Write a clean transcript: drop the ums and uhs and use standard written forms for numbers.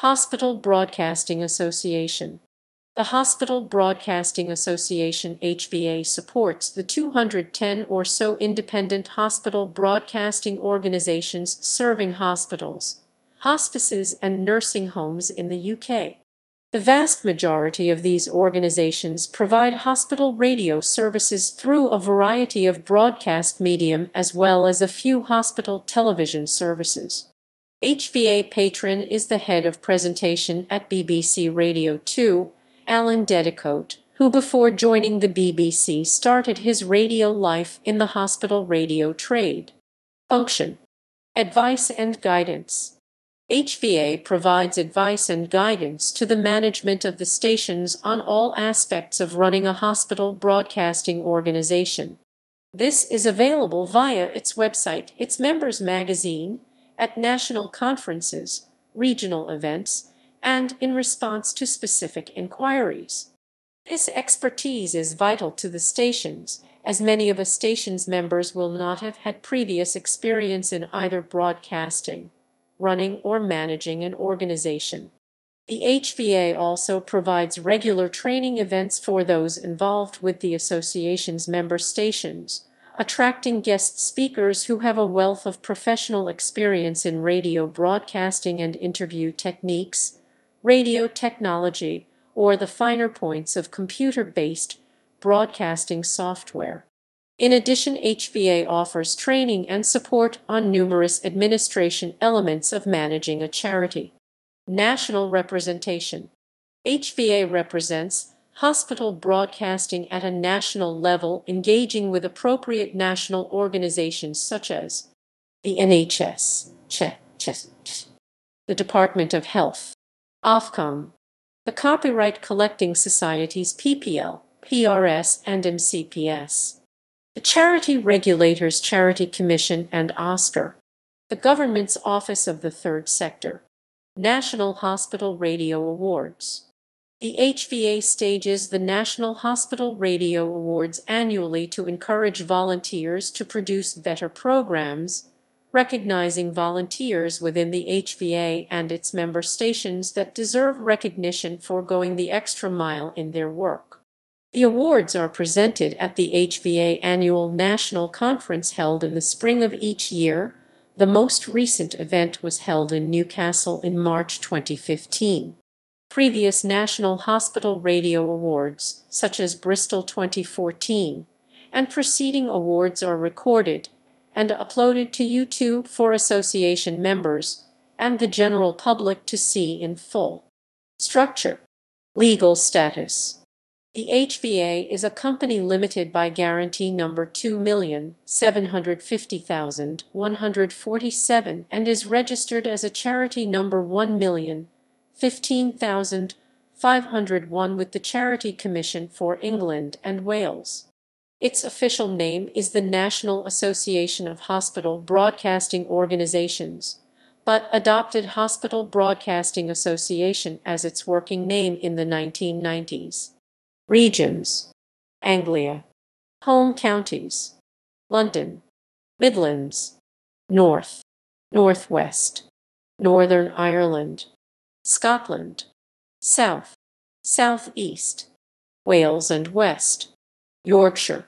Hospital Broadcasting Association. The Hospital Broadcasting Association HBA supports the 210 or so independent hospital broadcasting organizations serving hospitals, hospices and nursing homes in the UK. The vast majority of these organizations provide hospital radio services through a variety of broadcast medium as well as a few hospital television services. HVA patron is the head of presentation at BBC Radio 2, Alan Dedicoat, who before joining the BBC started his radio life in the hospital radio trade. Function: advice and guidance. HVA provides advice and guidance to the management of the stations on all aspects of running a hospital broadcasting organization. This is available via its website, its members' magazine, at national conferences, regional events, and in response to specific inquiries. This expertise is vital to the stations, as many of a station's members will not have had previous experience in either broadcasting, running, or managing an organization. The HVA also provides regular training events for those involved with the association's member stations, attracting guest speakers who have a wealth of professional experience in radio broadcasting and interview techniques, radio technology, or the finer points of computer-based broadcasting software. In addition, HVA offers training and support on numerous administration elements of managing a charity. National representation. HVA represents hospital broadcasting at a national level, engaging with appropriate national organizations such as the NHS, the Department of Health, Ofcom, the Copyright Collecting Societies PPL, PRS and MCPS, the Charity Regulators Charity Commission and OSCR, the Government's Office of the Third Sector. National Hospital Radio Awards. The HVA stages the National Hospital Radio Awards annually to encourage volunteers to produce better programs, recognizing volunteers within the HVA and its member stations that deserve recognition for going the extra mile in their work. The awards are presented at the HVA Annual National Conference held in the spring of each year. The most recent event was held in Newcastle in March 2015. Previous National Hospital Radio Awards, such as Bristol 2014, and preceding awards are recorded and uploaded to YouTube for association members and the general public to see in full. Structure. Legal status. The HVA is a company limited by guarantee number 2,750,147 and is registered as a charity number 1,015,501 with the Charity Commission for England and Wales. Its official name is the National Association of Hospital Broadcasting Organizations, but adopted Hospital Broadcasting Association as its working name in the 1990s. Regions: Anglia, home counties, London, Midlands, North, Northwest, Northern Ireland, Scotland, South, Southeast, Wales and West, Yorkshire,